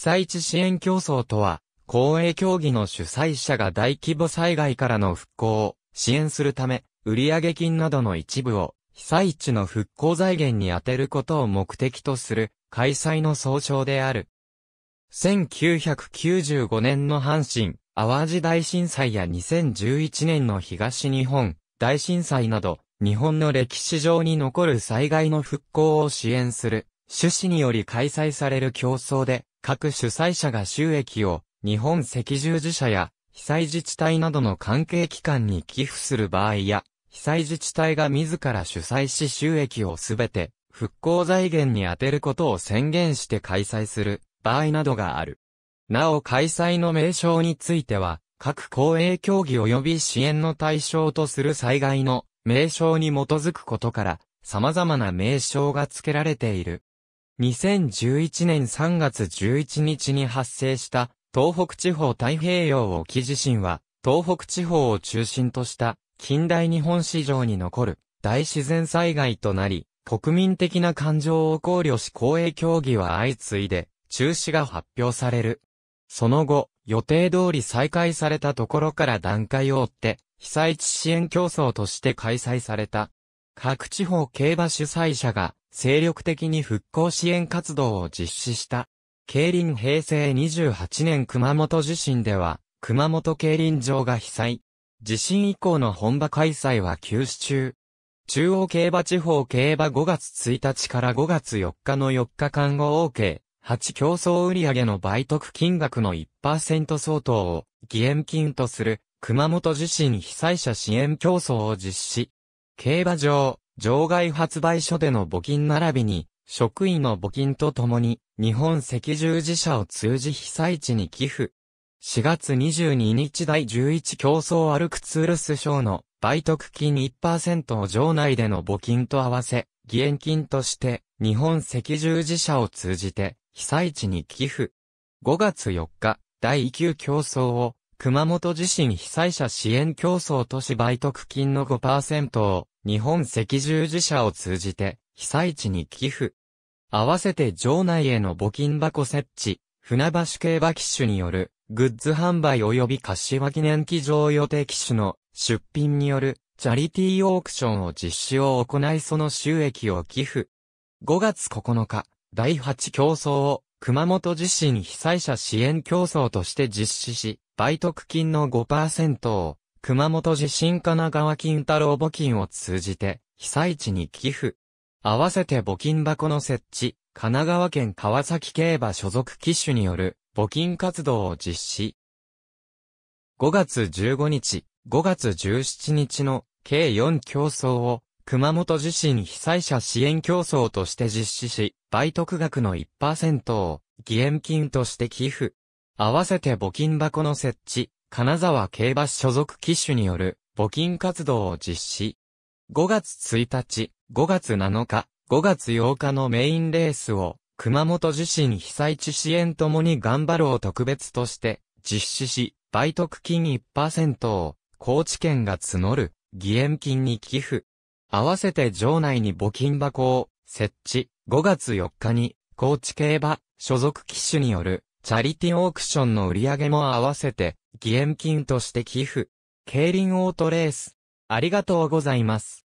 被災地支援競争とは、公営競技の主催者が大規模災害からの復興を支援するため、売上金などの一部を被災地の復興財源に充てることを目的とする開催の総称である。1995年の阪神・淡路大震災や2011年の東日本大震災など、日本の歴史上に残る災害の復興を支援する趣旨により開催される競争で、各主催者が収益を日本赤十字社や被災自治体などの関係機関に寄付する場合や、被災自治体が自ら主催し収益をすべて復興財源に充てることを宣言して開催する場合などがある。なお開催の名称については、各公営競技及び支援の対象とする災害の名称に基づくことから、様々な名称が付けられている。2011年3月11日に発生した東北地方太平洋沖地震は、東北地方を中心とした近代日本史上に残る大自然災害となり、国民的な感情を考慮し公営競技は相次いで中止が発表される。その後、予定通り再開されたところから段階を追って、被災地支援競争として開催された。各地方競馬主催者が精力的に復興支援活動を実施した。競輪平成28年熊本地震では、熊本競輪場が被災。地震以降の本場開催は休止中。中央競馬地方競馬5月1日から5月4日の4日間後合計8競争売上の売得金額の 1% 相当を義援金とする熊本地震被災者支援競争を実施。競馬場、場外発売所での募金並びに、職員の募金とともに、日本赤十字社を通じ被災地に寄付。4月22日第11競争歩くツールス賞の売得金 1% を場内での募金と合わせ、義援金として、日本赤十字社を通じて、被災地に寄付。5月4日、第9競争を、熊本地震被災者支援競争都市売得金の 5% を日本赤十字社を通じて被災地に寄付。合わせて場内への募金箱設置、船橋競馬騎手によるグッズ販売及び柏記念騎乗予定騎手の出品によるチャリティーオークションを実施を行いその収益を寄付。5月9日、第8競争を熊本地震被災者支援競争として実施し、売得金の 5% を、熊本地震神奈川金太郎募金を通じて、被災地に寄付。合わせて募金箱の設置、神奈川県川崎競馬所属騎手による、募金活動を実施。5月15日、5月17日の、計4競争を、熊本地震被災者支援競争として実施し、売得額の 1% を、義援金として寄付。合わせて募金箱の設置、金沢競馬所属騎手による募金活動を実施。5月1日、5月7日、5月8日のメインレースを熊本地震被災地支援ともに頑張ろう特別として実施し、売得金 1% を高知県が募る義援金に寄付。合わせて場内に募金箱を設置、5月4日に高知競馬所属騎手によるチャリティオークションの売り上げも合わせて、義援金として寄付。競輪オートレース。ありがとうございます。